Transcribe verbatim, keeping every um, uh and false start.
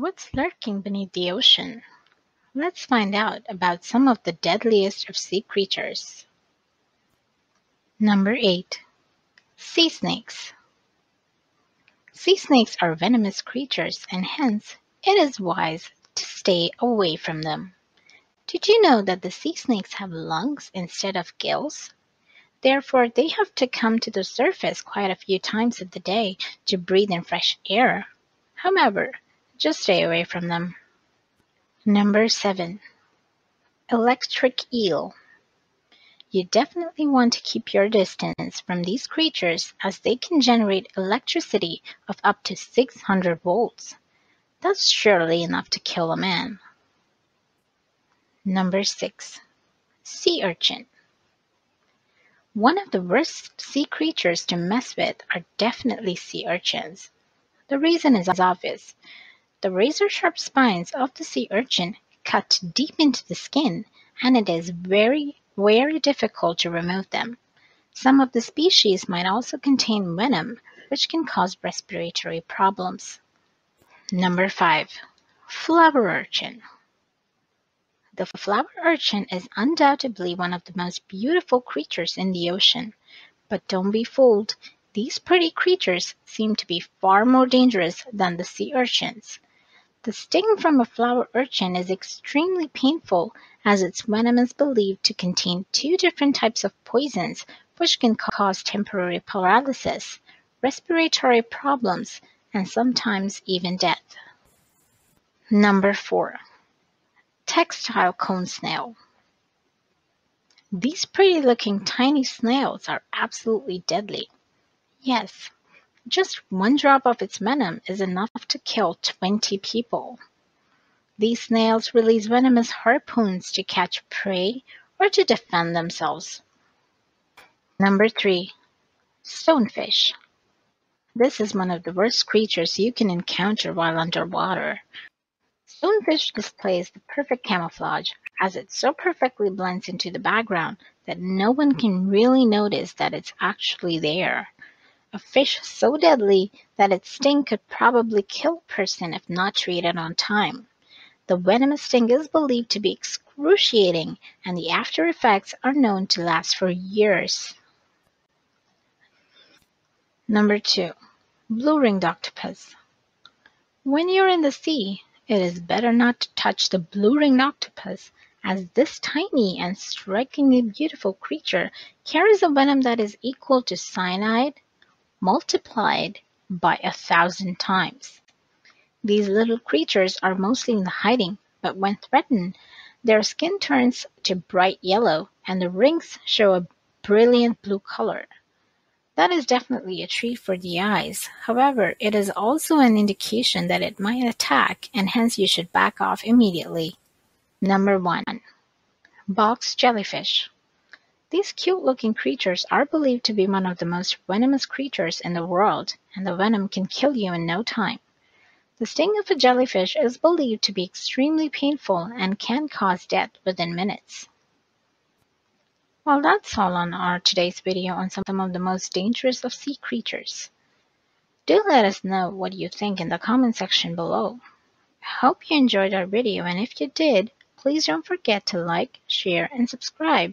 What's lurking beneath the ocean? Let's find out about some of the deadliest of sea creatures. Number eight. Sea snakes. Sea snakes are venomous creatures, and hence it is wise to stay away from them. Did you know that the sea snakes have lungs instead of gills? Therefore, they have to come to the surface quite a few times of the day to breathe in fresh air. However, just stay away from them. Number seven. Electric eel. You definitely want to keep your distance from these creatures, as they can generate electricity of up to six hundred volts. That's surely enough to kill a man. Number six. Sea urchin. One of the worst sea creatures to mess with are definitely sea urchins. The reason is obvious. The razor-sharp spines of the sea urchin cut deep into the skin, and it is very, very difficult to remove them. Some of the species might also contain venom, which can cause respiratory problems. Number five. Flower urchin. The flower urchin is undoubtedly one of the most beautiful creatures in the ocean. But don't be fooled. These pretty creatures seem to be far more dangerous than the sea urchins. The sting from a flower urchin is extremely painful, as its venom is believed to contain two different types of poisons, which can cause temporary paralysis, respiratory problems, and sometimes even death. Number four. Textile cone snail. These pretty-looking tiny snails are absolutely deadly. Yes, just one drop of its venom is enough to kill twenty people. These snails release venomous harpoons to catch prey or to defend themselves. Number three. Stonefish. This is one of the worst creatures you can encounter while underwater. Stonefish displays the perfect camouflage, as it so perfectly blends into the background that no one can really notice that it's actually there. A fish so deadly that its sting could probably kill a person if not treated on time. The venomous sting is believed to be excruciating, and the after effects are known to last for years. Number two. Blue-Ringed Octopus. When you're in the sea, it is better not to touch the blue-ringed octopus, as this tiny and strikingly beautiful creature carries a venom that is equal to cyanide, multiplied by a thousand times. These little creatures are mostly in hiding, but when threatened, their skin turns to bright yellow and the rings show a brilliant blue color. That is definitely a treat for the eyes. However, it is also an indication that it might attack, and hence you should back off immediately. Number one. Box jellyfish. These cute-looking creatures are believed to be one of the most venomous creatures in the world, and the venom can kill you in no time. The sting of a jellyfish is believed to be extremely painful and can cause death within minutes. Well, that's all on our today's video on some of the most dangerous of sea creatures. Do let us know what you think in the comment section below. I hope you enjoyed our video, and if you did, please don't forget to like, share, and subscribe.